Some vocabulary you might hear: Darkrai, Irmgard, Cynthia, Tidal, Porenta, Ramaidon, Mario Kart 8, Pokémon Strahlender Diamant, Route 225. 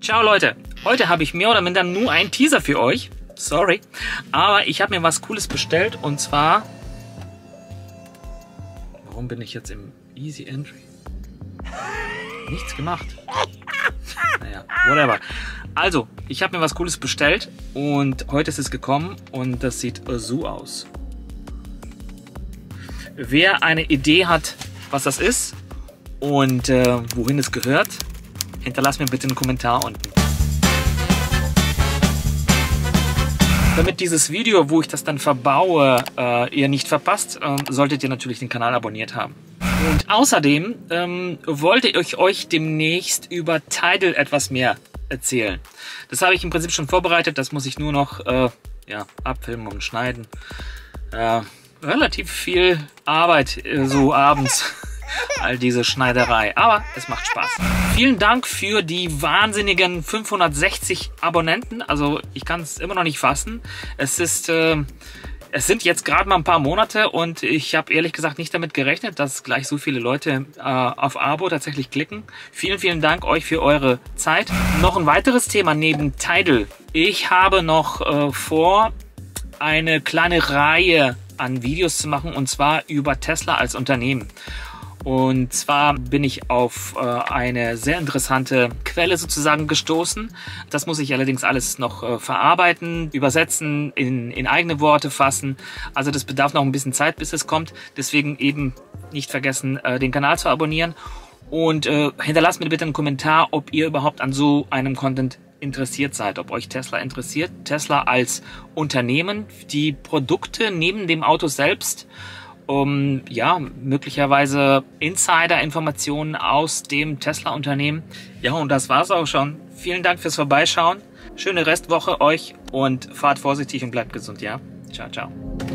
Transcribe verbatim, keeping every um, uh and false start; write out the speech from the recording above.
Ciao Leute, heute habe ich mehr oder minder nur einen Teaser für euch, sorry, aber ich habe mir was Cooles bestellt und zwar, warum bin ich jetzt im Easy Entry? Nichts gemacht. Naja, whatever. Also, ich habe mir was Cooles bestellt und heute ist es gekommen und das sieht so aus. Wer eine Idee hat, was das ist und äh, wohin es gehört, hinterlasst mir bitte einen Kommentar unten. Damit dieses Video, wo ich das dann verbaue, äh, ihr nicht verpasst, äh, solltet ihr natürlich den Kanal abonniert haben. Und außerdem ähm, wollte ich euch demnächst über Tidal etwas mehr erzählen. Das habe ich im Prinzip schon vorbereitet, das muss ich nur noch äh, ja, abfilmen und schneiden. Äh, relativ viel Arbeit äh, so abends, all diese Schneiderei, aber es macht Spaß. Vielen Dank für die wahnsinnigen fünfhundertsechzig Abonnenten, also ich kann es immer noch nicht fassen. Es ist... Äh, Es sind jetzt gerade mal ein paar Monate und ich habe ehrlich gesagt nicht damit gerechnet, dass gleich so viele Leute äh, auf Abo tatsächlich klicken. Vielen, vielen Dank euch für eure Zeit. Noch ein weiteres Thema neben Tidal. Ich habe noch äh, vor, eine kleine Reihe an Videos zu machen und zwar über Tesla als Unternehmen. Und zwar bin ich auf äh, eine sehr interessante Quelle sozusagen gestoßen. Das muss ich allerdings alles noch äh, verarbeiten, übersetzen, in, in eigene Worte fassen. Also das bedarf noch ein bisschen Zeit, bis es kommt. Deswegen eben nicht vergessen, äh, den Kanal zu abonnieren. Und äh, hinterlasst mir bitte einen Kommentar, ob ihr überhaupt an so einem Content interessiert seid, ob euch Tesla interessiert. Tesla als Unternehmen, die Produkte neben dem Auto selbst, um ja, möglicherweise Insider-Informationen aus dem Tesla-Unternehmen. Ja, und das war's auch schon. Vielen Dank fürs Vorbeischauen. Schöne Restwoche euch und fahrt vorsichtig und bleibt gesund, ja? Ciao, ciao.